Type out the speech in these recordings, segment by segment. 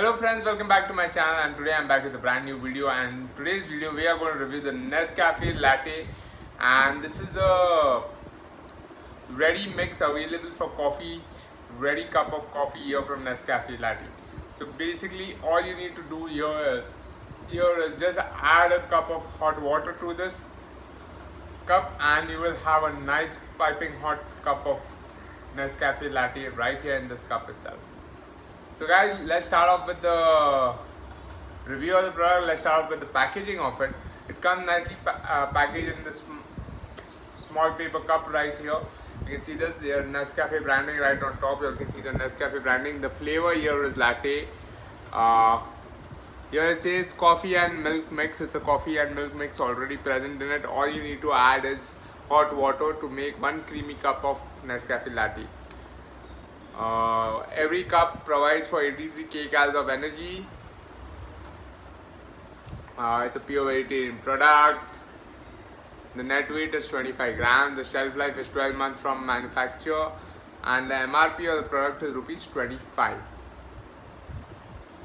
Hello friends, welcome back to my channel, and today I'm back with a brand new video. And in today's video we are going to review the Nescafe latte, and this is a ready mix available for coffee, ready cup of coffee here from Nescafe latte. So basically all you need to do here is just add a cup of hot water to this cup and you will have a nice piping hot cup of Nescafe latte right here in this cup itself. So guys, let's start off with the review of the product. Let's start off with the packaging of it. It comes nicely packaged in this small paper cup right here. You can see this here, Nescafe branding right on top. You can see the Nescafe branding. The flavor here is latte. Here it says coffee and milk mix. It's a coffee and milk mix already present in it. All you need to add is hot water to make one creamy cup of Nescafe latte. Every cup provides for 83 kcal of energy. It's a pure vegetarian product. The net weight is 25 grams. The shelf life is 12 months from manufacture, and the MRP of the product is ₹25.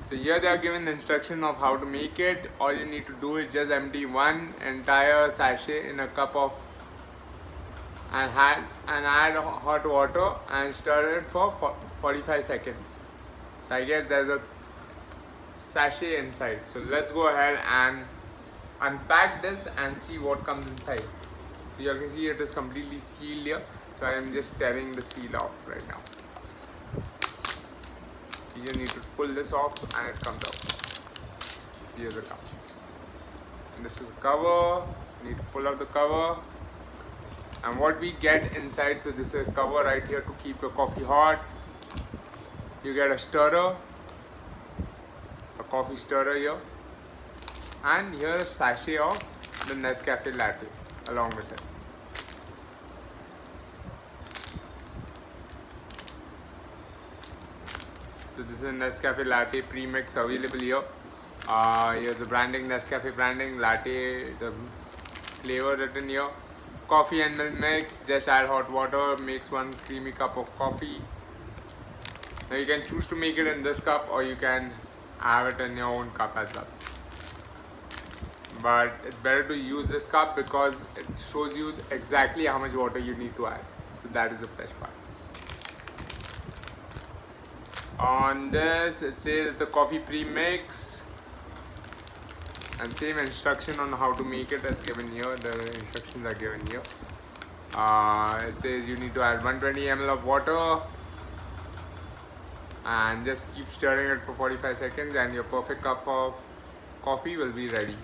So here they are given the instruction of how to make it. All you need to do is just empty one entire sachet in a cup of and add hot water and stir it for 45 seconds. So I guess there's a sachet inside. So let's go ahead and unpack this and see what comes inside. So you can see it is completely sealed here. So I am just tearing the seal off right now. You just need to pull this off and it comes out. Here's the cup. And this is the cover. You need to pull out the cover. And what we get inside, so this is a cover right here to keep your coffee hot. You get a stirrer, a coffee stirrer here, and here a sachet of the Nescafe latte along with it. So this is a Nescafe latte pre-mix available here. Here's the branding, Nescafe branding, latte, the flavor written here. Coffee and milk mix, just add hot water, makes one creamy cup of coffee. Now you can choose to make it in this cup or you can have it in your own cup as well. But it's better to use this cup because it shows you exactly how much water you need to add. So that is the best part. On this it says it's a coffee pre-mix. And same instruction on how to make it as given here. The instructions are given here. It says you need to add 120 ml of water and just keep stirring it for 45 seconds and your perfect cup of coffee will be ready.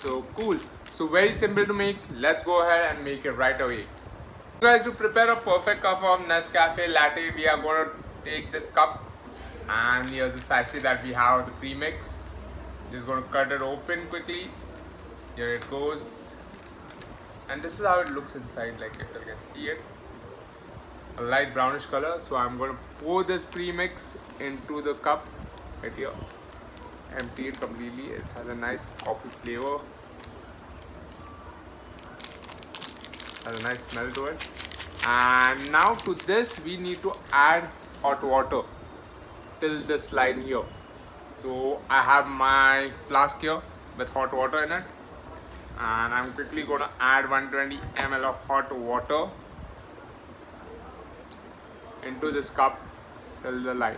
So cool. So very simple to make. Let's go ahead and make it right away. You guys, to prepare a perfect cup of Nescafe latte, we are going to take this cup and here's the sachet that we have, the pre-mix. Just going to cut it open quickly. Here it goes, and this is how it looks inside. Like if you can see it, a light brownish color. So I'm going to pour this pre-mix into the cup right here. Empty it completely. It has a nice coffee flavor. Has a nice smell to it. And now to this we need to add hot water till this line here. So I have my flask here with hot water in it, and I'm quickly going to add 120 ml of hot water into this cup till the line.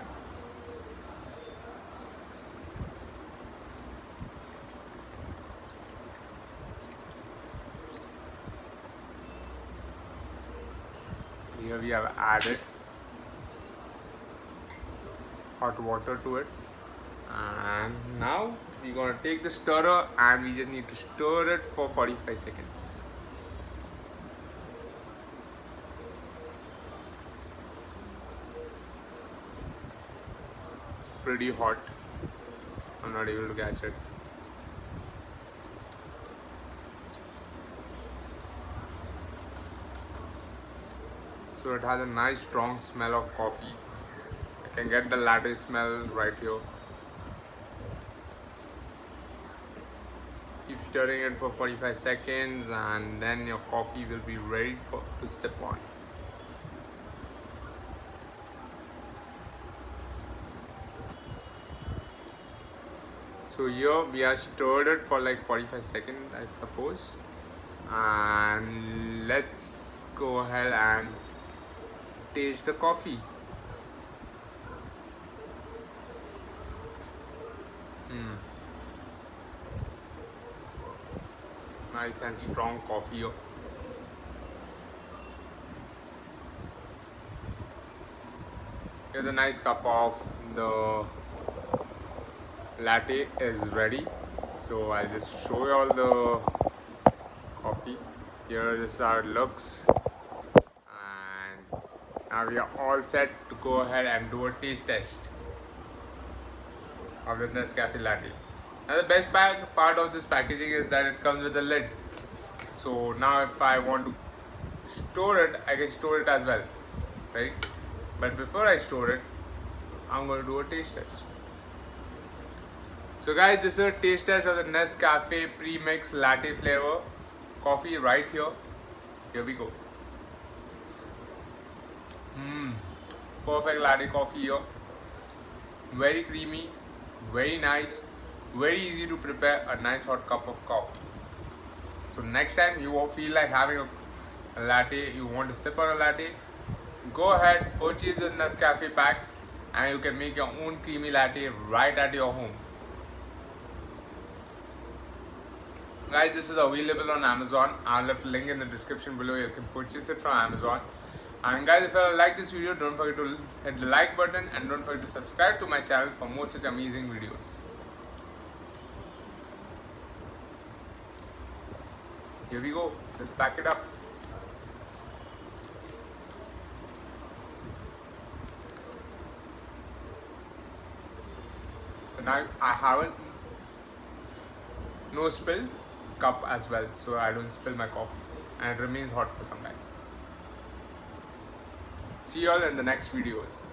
Here we have added hot water to it. And now we're going to take the stirrer and we just need to stir it for 45 seconds. It's pretty hot. I'm not able to catch it. So it has a nice strong smell of coffee. I can get the latte smell right here. Keep stirring it for 45 seconds and then your coffee will be ready to sip on. So here we have stirred it for like 45 seconds I suppose, and let's go ahead and taste the coffee. Nice and strong coffee here. Here's a nice cup of the latte is ready, so I'll just show you all the coffee. Here this is how it looks, and now we are all set to go ahead and do a taste test of the Nescafe latte. Now the best part of this packaging is that it comes with a lid, so now if I want to store it, I can store it as well, right? But before I store it, I'm going to do a taste test. So guys, this is a taste test of the Nescafe pre-mix latte flavor coffee right here. Here we go. Perfect latte coffee here. Very creamy, very nice, very easy to prepare. A nice hot cup of coffee. So next time you feel like having a latte, you want to sip on a latte, go ahead, purchase the Nescafe pack, and you can make your own creamy latte right at your home. Guys, this is available on Amazon. I'll leave a link in the description below. You can purchase it from Amazon. And guys, if you like this video, don't forget to hit the like button, and don't forget to subscribe to my channel for more such amazing videos. Here we go. Let's pack it up. So now I haven't no spill cup as well, so I don't spill my coffee and it remains hot for some time. See you all in the next videos.